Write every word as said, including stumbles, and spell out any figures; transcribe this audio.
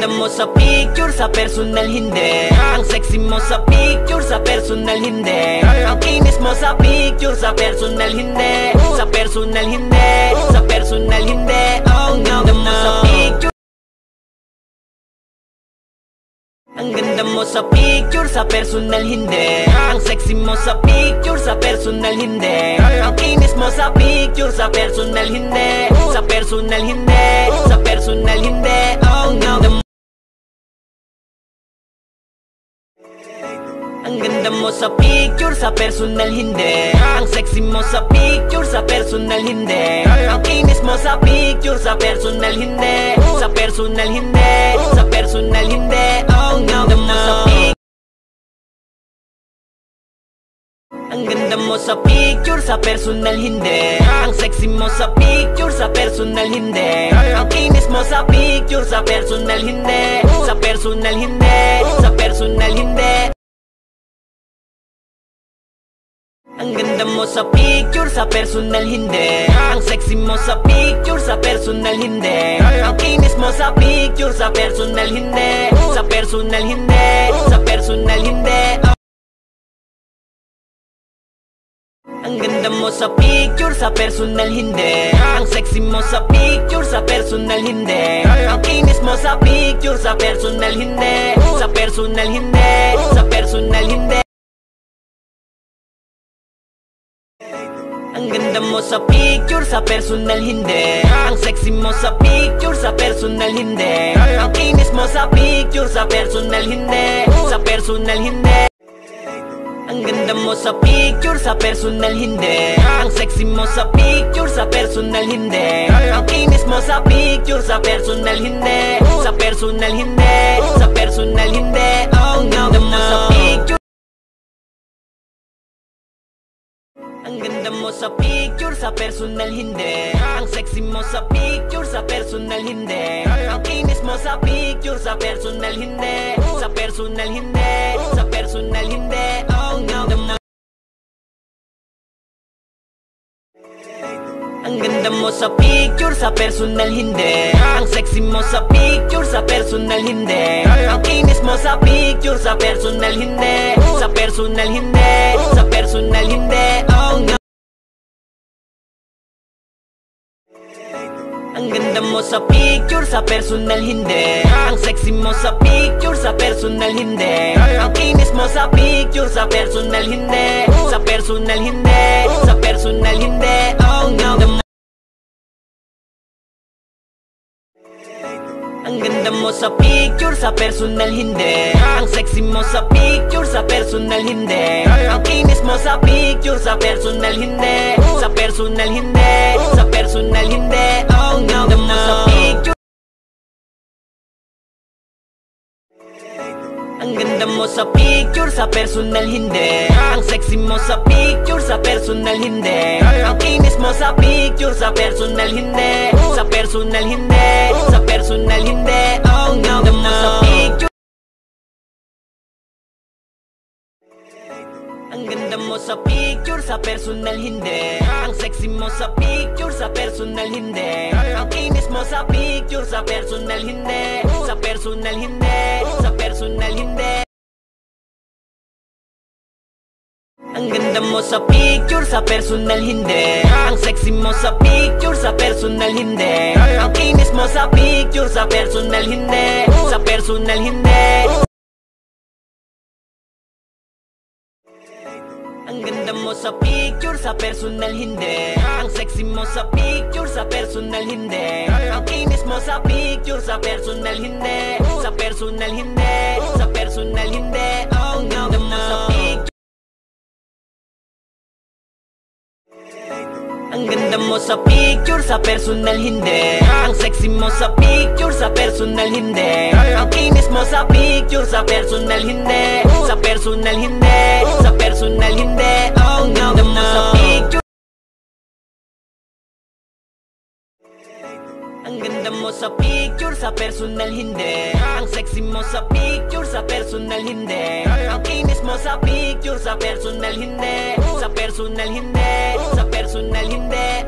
ganda mo sa picture, sa personal hindi. Ang sexy mo sa picture, sa personal hindi. Ang kinis mo sa picture, sa personal hindi. Sa personal hindi, sa personal hindi. Ang ganda mo sa picture, ang ganda mo sa picture, sa personal hindi. Ang sexy mo sa picture, sa personal hindi. Ang kinis mo sa picture, sa personal hindi. Sa personal hindi, sa personal hindi. Ang ganda mo, ang ganda mo sa picture, sa personal hindi. Ang sexy mo sa picture, sa personal hindi. Ang kinis mo sa picture, sa personal hindi. Sa personal hindi, sa personal hindi. Ang ganda mo sa picture, ang ganda mo sa picture, sa personal hindi. Ang sexy mo sa picture, sa personal hindi. Ang kinis mo sa picture, sa personal hindi. Sa personal hindi, sa personal hindi. Ang ganda mo sa picture, sa personal hindi. Ang sexy mo sa picture, sa personal hindi. Ang kinis mo sa picture, sa personal hindi. Sa personal hindi, sa personal hindi. Ang ganda mo sa picture, sa personal hindi. Ang sexy mo sa picture, sa personal hindi. Ang kinis mo sa picture, sa personal hindi. Sa personal hindi, sa personal hindi. Ang ganda mo sa picture, sa personal hindi. Ang sexy mo sa picture, sa personal hindi. Ang kinis mo sa picture, sa personal hindi. Sa personal hindi. Ang ganda mo sa picture, sa personal hindi. Ang sexy mo sa picture, sa personal hindi. Ang kinis mo sa picture, sa personal hindi. Sa personal hindi, sa personal hindi. Ang ganda mo sa picture, ang ganda mo sa picture, sa personal hindi. Ang sexy mo sa picture, sa personal hindi. Ang kinis mo sa picture, sa personal hindi. Sa personal hindi, sa personal hindi. Ang ganda mo, ang ganda mo sa picture, sa personal hindi. Ang sexy mo sa picture, sa personal hindi. Ang kinis mo sa picture, sa personal hindi. Sa personal hindi, sa personal hindi. Ang ganda mo sa picture, sa personal hindi. Ang sexy mo sa picture, sa personal hindi. Ang kinis mo sa picture, sa personal hindi. Sa personal hindi, sa personal hindi. Ang ganda mo, ang ganda mo sa picture, sa personal hindi. Ang sexy mo sa picture, sa personal hindi. Ang kinis mo sa picture, sa personal hindi. Sa personal hindi, sa personal hindi. Ang ganda mo sa picture, ang ganda mo sa picture, sa personal hindi. Ang sexy mo sa picture, sa personal hindi. Ang kinis mo sa picture, sa personal hindi. Sa personal hindi, sa personal hindi. Ang ganda mo sa picture, ang ganda mo sa picture, sa personal hindi. Ang sexy mo sa picture, sa personal hindi. Ang kinis mo sa picture, sa personal hindi. Sa personal hindi, sa personal hindi. Ang ganda mo sa picture, sa personal hindi. Ang sexy mo sa picture, sa personal hindi. Ang kinis mo sa picture, sa personal hindi. Sa personal hindi. Ang ganda mo sa picture, sa personal hindi. Ang sexy mo sa picture, sa personal hindi. Ang kinis mo sa picture, sa personal hindi. Sa personal hindi, sa personal hindi. Ang ganda mo sa picture, ang ganda mo sa picture, sa personal hindi. Ang sexy mo sa picture, sa personal hindi. Ang kinis mo sa picture, sa personal hindi. Sa personal hindi, sa personal hindi. Ang ganda mo sa picture, ang ganda mo sa picture, sa personal hindi. Ang sexy mo sa picture, sa personal hindi. Ang kinis mo sa picture, sa personal hindi. Sa personal hindi, sa personal hindi.